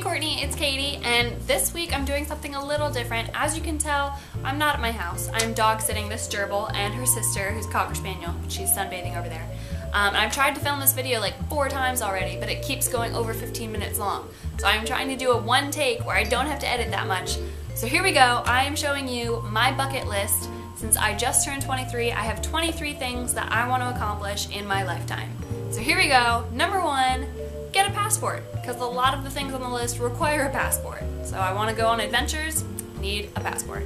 Hey Courtney, it's Katie, and this week I'm doing something a little different. As you can tell, I'm not at my house. I'm dog sitting this gerbil and her sister, who's Cocker Spaniel. She's sunbathing over there. And I've tried to film this video like 4 times already, but it keeps going over 15 minutes long. So I'm trying to do a one take where I don't have to edit that much. So here we go. I am showing you my bucket list. Since I just turned 23, I have 23 things that I want to accomplish in my lifetime. So here we go. Number 1. Get a passport, because a lot of the things on the list require a passport. So I want to go on adventures, need a passport.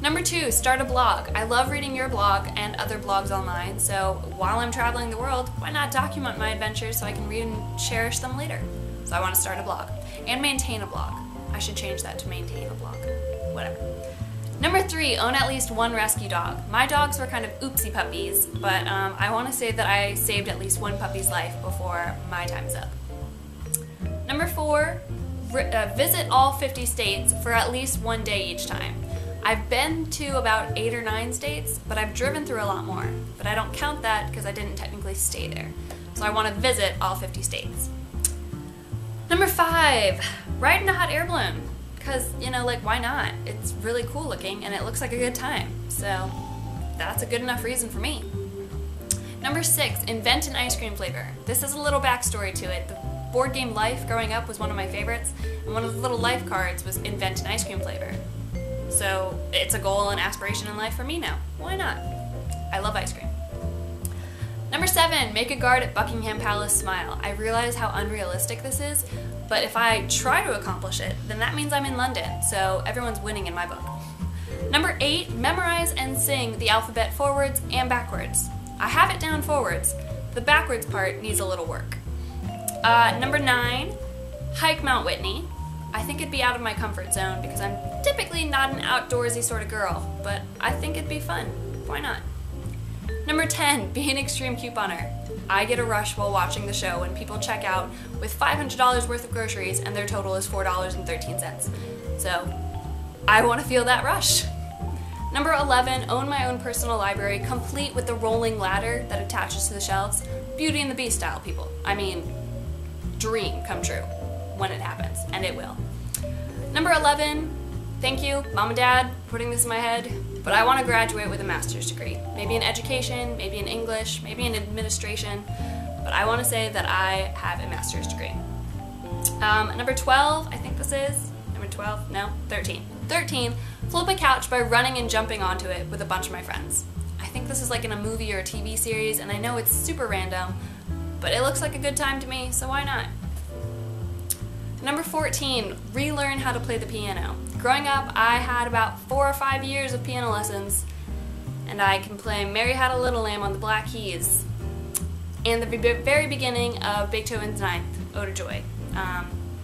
Number 2, start a blog. I love reading your blog and other blogs online, so while I'm traveling the world, why not document my adventures so I can read and cherish them later? So I want to start a blog. And maintain a blog. I should change that to maintain a blog. Whatever. Number 3, own at least 1 rescue dog. My dogs were kind of oopsie puppies, but I want to say that I saved at least 1 puppy's life before my time's up. Number 4, visit all 50 states for at least 1 day each time. I've been to about 8 or 9 states, but I've driven through a lot more. But I don't count that because I didn't technically stay there. So I want to visit all 50 states. Number 5, ride in a hot air balloon. Because, you know, like, why not? It's really cool looking and it looks like a good time. So that's a good enough reason for me. Number 6, invent an ice cream flavor. This is a little backstory to it. The Board Game Life growing up was one of my favorites, and one of the little life cards was invent an ice cream flavor. So it's a goal and aspiration in life for me now. Why not? I love ice cream. Number 7, make a guard at Buckingham Palace smile. I realize how unrealistic this is, but if I try to accomplish it, then that means I'm in London, so everyone's winning in my book. Number 8, memorize and sing the alphabet forwards and backwards. I have it down forwards. The backwards part needs a little work. Number 9, hike Mount Whitney. I think it'd be out of my comfort zone because I'm typically not an outdoorsy sort of girl, but I think it'd be fun. Why not? Number 10, be an extreme couponer. I get a rush while watching the show when people check out with $500 worth of groceries and their total is $4.13. So I want to feel that rush. Number 11, own my own personal library, complete with the rolling ladder that attaches to the shelves. Beauty and the Beast style, people. I mean, dream come true when it happens, and it will. Number 11, thank you, Mom and Dad, for putting this in my head, but I want to graduate with a master's degree. Maybe in education, maybe in English, maybe in administration, but I want to say that I have a master's degree. Number 12, I think this is, number 12, no, 13. 13, flip a couch by running and jumping onto it with a bunch of my friends. I think this is like in a movie or a TV series, and I know it's super random, but it looks like a good time to me, so why not? Number 14, relearn how to play the piano. Growing up, I had about 4 or 5 years of piano lessons, and I can play Mary Had a Little Lamb on the Black Keys, and the very beginning of Beethoven's Ninth, Ode to Joy.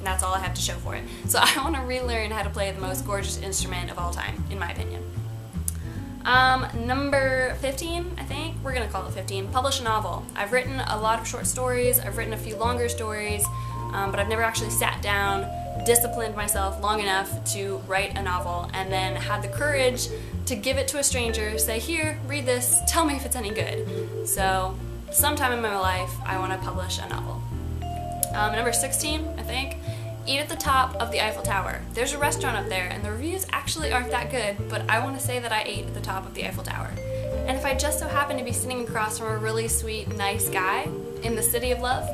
That's all I have to show for it. So I want to relearn how to play the most gorgeous instrument of all time, in my opinion. Number 15, I think, we're gonna call it 15, publish a novel. I've written a lot of short stories, I've written a few longer stories, but I've never actually sat down, disciplined myself long enough to write a novel, and then had the courage to give it to a stranger, say, here, read this, tell me if it's any good. So, sometime in my life, I wanna publish a novel. Number 16, I think, eat at the top of the Eiffel Tower. There's a restaurant up there and the reviews actually aren't that good, but I want to say that I ate at the top of the Eiffel Tower. And if I just so happen to be sitting across from a really sweet, nice guy in the city of love,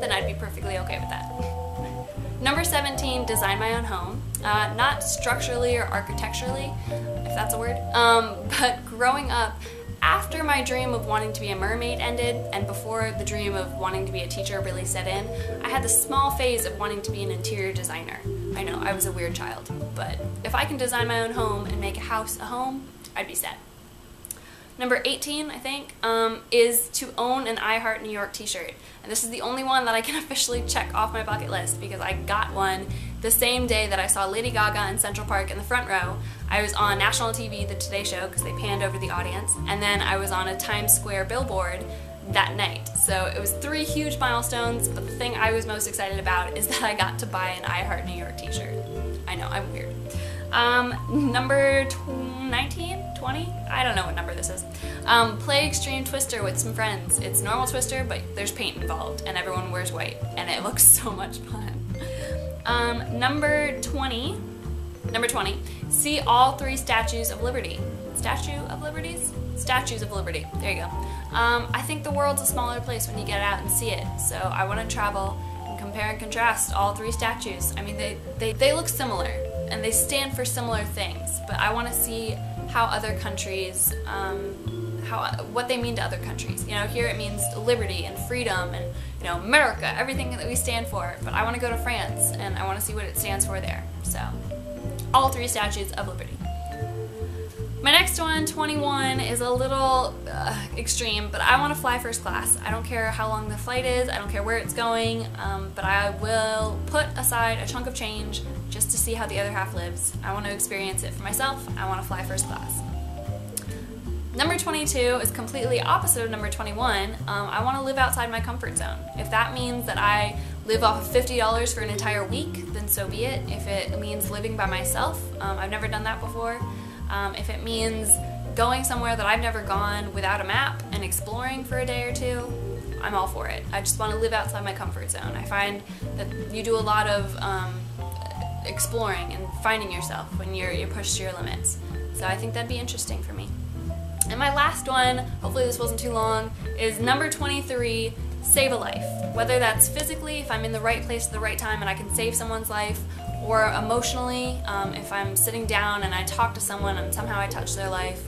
then I'd be perfectly okay with that. Number 17, design my own home. Not structurally or architecturally, if that's a word, but growing up, after my dream of wanting to be a mermaid ended, and before the dream of wanting to be a teacher really set in, I had this small phase of wanting to be an interior designer. I know, I was a weird child, but if I can design my own home and make a house a home, I'd be set. Number 18, I think, is to own an I Heart New York t-shirt. And this is the only one that I can officially check off my bucket list because I got one the same day that I saw Lady Gaga in Central Park in the front row. I was on national TV, the Today Show, because they panned over the audience, and then I was on a Times Square billboard that night. So it was 3 huge milestones, but the thing I was most excited about is that I got to buy an I Heart New York t-shirt. I know, I'm weird. Number 19? 20? I don't know what number this is. Play Extreme Twister with some friends. It's normal Twister, but there's paint involved, and everyone wears white, and it looks so much fun. Number 20. See all three statues of liberty. Statues of Liberty. There you go. I think the world's a smaller place when you get out and see it. So I want to travel and compare and contrast all three statues. I mean, they look similar and they stand for similar things. But I want to see how other countries, what they mean to other countries. You know, here it means liberty and freedom and, you know, America, everything that we stand for. But I want to go to France and I want to see what it stands for there. So all three statues of Liberty. My next one, 21, is a little extreme, but I want to fly first class. I don't care how long the flight is, I don't care where it's going, but I will put aside a chunk of change just to see how the other half lives. I want to experience it for myself. I want to fly first class. Number 22 is completely opposite of number 21. I want to live outside my comfort zone. If that means that I live off of $50 for an entire week, then so be it. If it means living by myself, I've never done that before. If it means going somewhere that I've never gone without a map and exploring for a day or two, I'm all for it. I just want to live outside my comfort zone. I find that you do a lot of exploring and finding yourself when you're pushed to your limits. So I think that'd be interesting for me. And my last one, hopefully this wasn't too long, is number 23, save a life. Whether that's physically, if I'm in the right place at the right time and I can save someone's life, or emotionally, if I'm sitting down and I talk to someone and somehow I touch their life.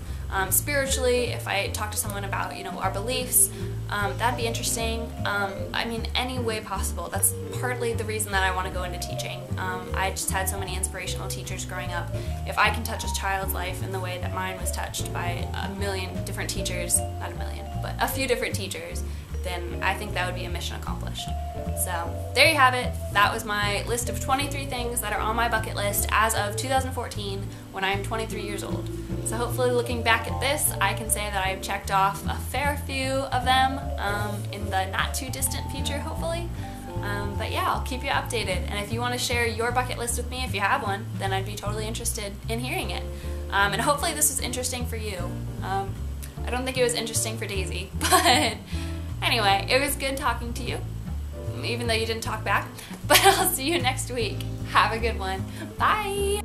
Spiritually, if I talk to someone about, you know, our beliefs, that'd be interesting. I mean, any way possible. That's partly the reason that I want to go into teaching. I just had so many inspirational teachers growing up. If I can touch a child's life in the way that mine was touched by a few different teachers, then I think that would be a mission accomplished. So there you have it. That was my list of 23 things that are on my bucket list as of 2014 when I am 23 years old. So hopefully looking back at this, I can say that I've checked off a fair few of them in the not too distant future, hopefully. But yeah, I'll keep you updated. And if you want to share your bucket list with me, if you have one, then I'd be totally interested in hearing it. And hopefully this was interesting for you. I don't think it was interesting for Daisy, but anyway, it was good talking to you, even though you didn't talk back. But I'll see you next week. Have a good one. Bye!